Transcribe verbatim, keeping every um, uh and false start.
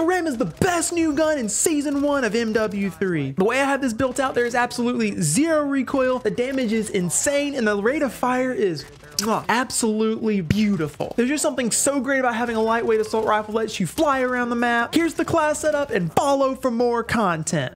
The RAM is the best new gun in season one of M W three. The way I have this built out, there is absolutely zero recoil, the damage is insane, and the rate of fire is oh, absolutely beautiful. There's just something so great about having a lightweight assault rifle that lets you fly around the map. Here's the class setup, and follow for more content.